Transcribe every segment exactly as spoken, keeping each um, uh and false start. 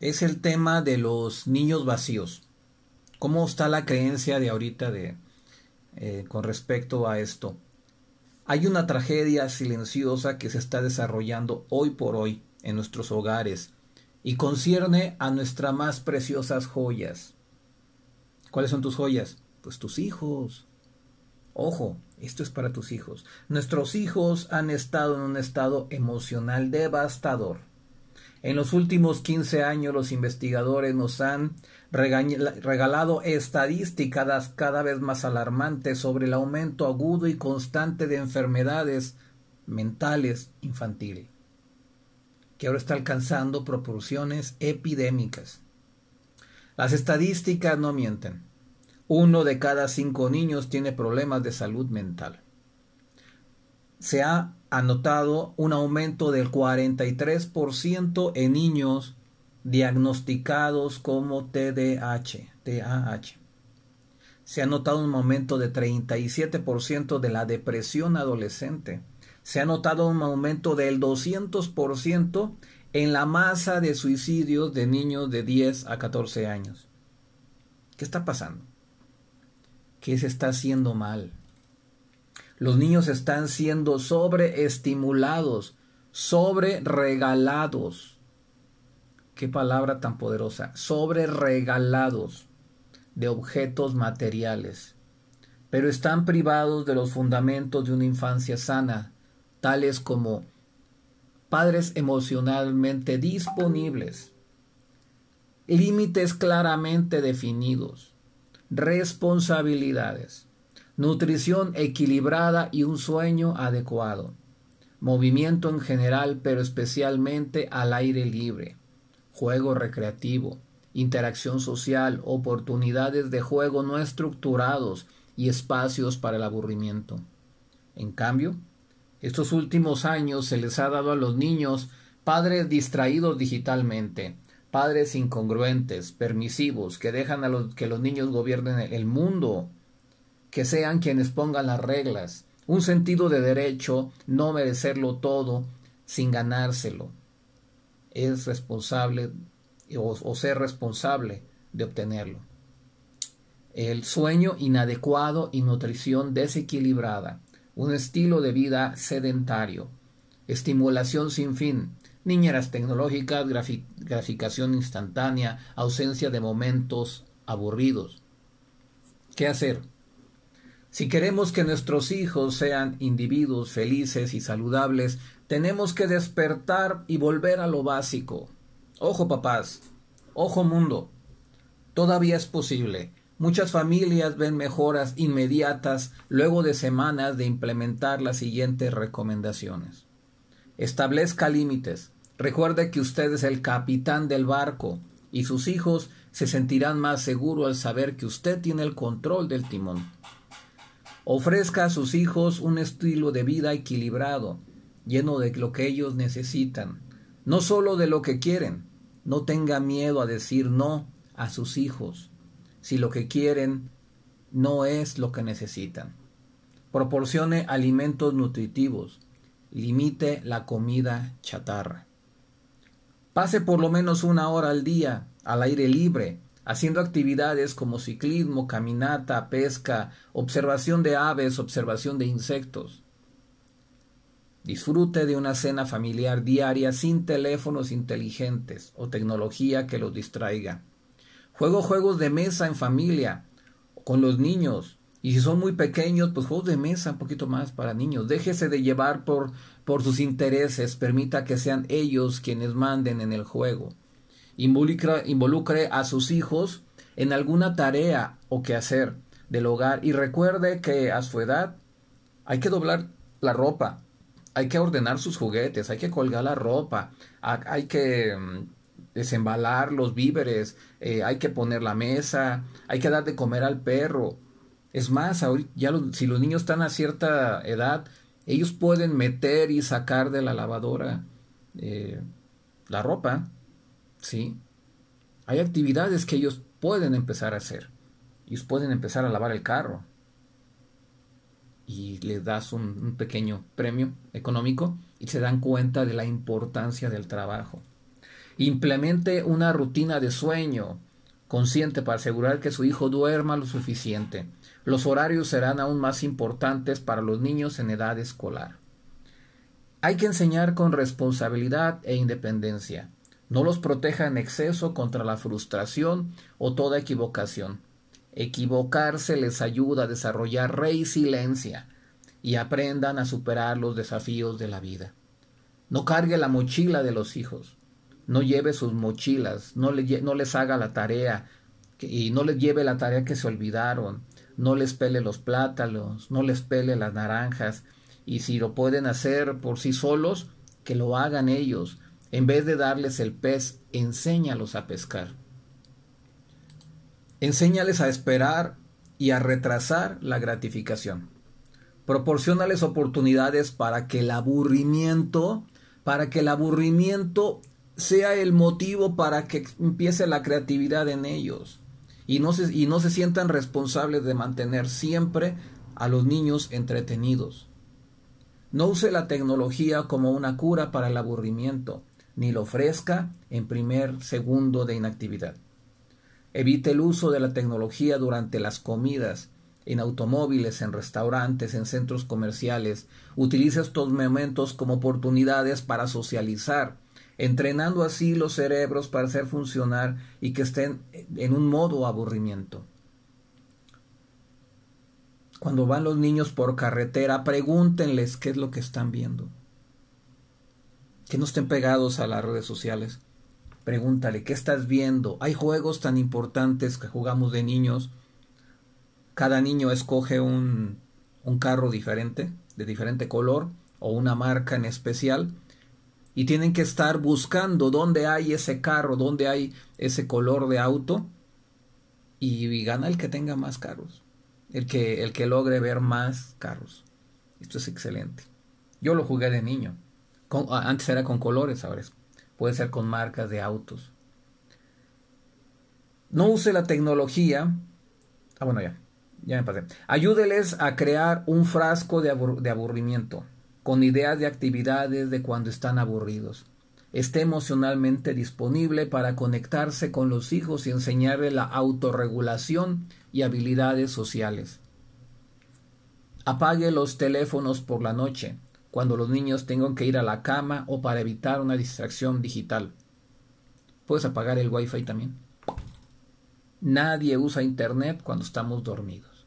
es el tema de los niños vacíos. ¿Cómo está la creencia de ahorita de, eh, con respecto a esto? Hay una tragedia silenciosa que se está desarrollando hoy por hoy en nuestros hogares y concierne a nuestras más preciosas joyas. ¿Cuáles son tus joyas? Pues tus hijos. Ojo, esto es para tus hijos. Nuestros hijos han estado en un estado emocional devastador. En los últimos quince años los investigadores nos han regalado estadísticas cada vez más alarmantes sobre el aumento agudo y constante de enfermedades mentales infantiles, que ahora está alcanzando proporciones epidémicas. Las estadísticas no mienten. Uno de cada cinco niños tiene problemas de salud mental. Se ha anotado un aumento del cuarenta y tres por ciento en niños diagnosticados como T D A H. Se ha notado un aumento de treinta y siete por ciento de la depresión adolescente. Se ha notado un aumento del doscientos por ciento en la masa de suicidios de niños de diez a catorce años. ¿Qué está pasando? ¿Qué se está haciendo mal? Los niños están siendo sobreestimulados, sobreregalados. Qué palabra tan poderosa, sobreregalados de objetos materiales, pero están privados de los fundamentos de una infancia sana, tales como padres emocionalmente disponibles, límites claramente definidos, responsabilidades, nutrición equilibrada y un sueño adecuado, movimiento en general pero especialmente al aire libre, juego recreativo, interacción social, oportunidades de juego no estructurados y espacios para el aburrimiento. En cambio, estos últimos años se les ha dado a los niños padres distraídos digitalmente, padres incongruentes, permisivos, que dejan a los, que los niños gobiernen el mundo, que sean quienes pongan las reglas, un sentido de derecho, no merecerlo todo sin ganárselo. Es responsable o, o ser responsable de obtenerlo. El sueño inadecuado y nutrición desequilibrada, un estilo de vida sedentario, estimulación sin fin, niñeras tecnológicas, graficación instantánea, ausencia de momentos aburridos. ¿Qué hacer? Si queremos que nuestros hijos sean individuos felices y saludables, tenemos que despertar y volver a lo básico. Ojo papás, ojo mundo, todavía es posible. Muchas familias ven mejoras inmediatas luego de semanas de implementar las siguientes recomendaciones. Establezca límites. Recuerde que usted es el capitán del barco y sus hijos se sentirán más seguros al saber que usted tiene el control del timón. Ofrezca a sus hijos un estilo de vida equilibrado, lleno de lo que ellos necesitan, no solo de lo que quieren. No tenga miedo a decir no a sus hijos si lo que quieren no es lo que necesitan. Proporcione alimentos nutritivos. Limite la comida chatarra. Pase por lo menos una hora al día al aire libre, haciendo actividades como ciclismo, caminata, pesca, observación de aves, observación de insectos. Disfrute de una cena familiar diaria sin teléfonos inteligentes o tecnología que los distraiga. Juego juegos de mesa en familia, con los niños. Y si son muy pequeños, pues juegos de mesa un poquito más para niños. Déjese de llevar por, por sus intereses. Permita que sean ellos quienes manden en el juego. Involucra, involucre a sus hijos en alguna tarea o quehacer del hogar. Y recuerde que a su edad hay que doblar la ropa. Hay que ordenar sus juguetes. Hay que colgar la ropa. Hay que desembalar los víveres, eh, hay que poner la mesa, hay que dar de comer al perro. Es más, ya los, si los niños están a cierta edad, ellos pueden meter y sacar de la lavadora eh, la ropa, ¿sí? Hay actividades que ellos pueden empezar a hacer. Ellos pueden empezar a lavar el carro y les das un, un pequeño premio económico y se dan cuenta de la importancia del trabajo. Implemente una rutina de sueño consciente para asegurar que su hijo duerma lo suficiente. Los horarios serán aún más importantes para los niños en edad escolar. Hay que enseñar con responsabilidad e independencia. No los proteja en exceso contra la frustración o toda equivocación. Equivocarse les ayuda a desarrollar resiliencia y aprendan a superar los desafíos de la vida. No cargue la mochila de los hijos. No lleve sus mochilas, no, le, no les haga la tarea y no les lleve la tarea que se olvidaron. No les pele los plátanos, no les pele las naranjas. Y si lo pueden hacer por sí solos, que lo hagan ellos. En vez de darles el pez, enséñalos a pescar. Enséñales a esperar y a retrasar la gratificación. Proporciónales oportunidades para que el aburrimiento, para que el aburrimiento sea el motivo para que empiece la creatividad en ellos y no se, y no se sientan responsables de mantener siempre a los niños entretenidos. No use la tecnología como una cura para el aburrimiento, ni lo ofrezca en primer segundo de inactividad. Evite el uso de la tecnología durante las comidas, en automóviles, en restaurantes, en centros comerciales. Utilice estos momentos como oportunidades para socializar, entrenando así los cerebros para hacer funcionar y que estén en un modo aburrimiento. Cuando van los niños por carretera, pregúntenles qué es lo que están viendo. Que no estén pegados a las redes sociales. Pregúntale, ¿qué estás viendo? Hay juegos tan importantes que jugamos de niños. Cada niño escoge un, un carro diferente, de diferente color, o una marca en especial. Y tienen que estar buscando dónde hay ese carro, dónde hay ese color de auto. Y, y gana el que tenga más carros. El que, el que logre ver más carros. Esto es excelente. Yo lo jugué de niño. Con, antes era con colores, ahora es, puede ser con marcas de autos. No use la tecnología. Ah, bueno, ya. Ya me pasé. Ayúdeles a crear un frasco de, abur, de aburrimiento. Con ideas de actividades de cuando están aburridos. Esté emocionalmente disponible para conectarse con los hijos y enseñarle la autorregulación y habilidades sociales. Apague los teléfonos por la noche, cuando los niños tengan que ir a la cama o para evitar una distracción digital. Puedes apagar el wifi también. Nadie usa internet cuando estamos dormidos.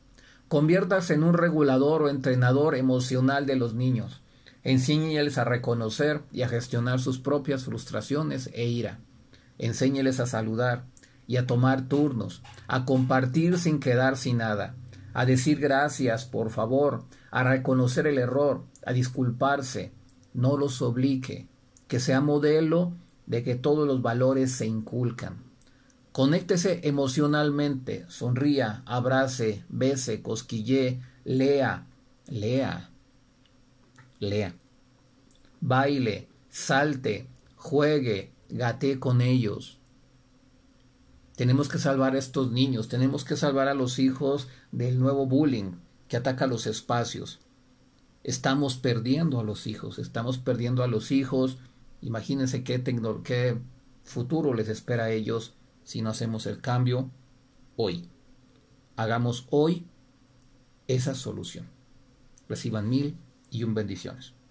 Conviértase en un regulador o entrenador emocional de los niños. Enséñeles a reconocer y a gestionar sus propias frustraciones e ira. Enséñeles a saludar y a tomar turnos, a compartir sin quedar sin nada, a decir gracias, por favor, a reconocer el error, a disculparse. No los obligue, que sea modelo de que todos los valores se inculcan. Conéctese emocionalmente, sonría, abrace, bese, cosquillee, lea, lea. Lea, baile, salte, juegue, gatee con ellos. Tenemos que salvar a estos niños, tenemos que salvar a los hijos del nuevo bullying que ataca los espacios. Estamos perdiendo a los hijos, estamos perdiendo a los hijos. Imagínense qué, qué futuro les espera a ellos si no hacemos el cambio hoy. Hagamos hoy esa solución. Reciban mil y un bendiciones.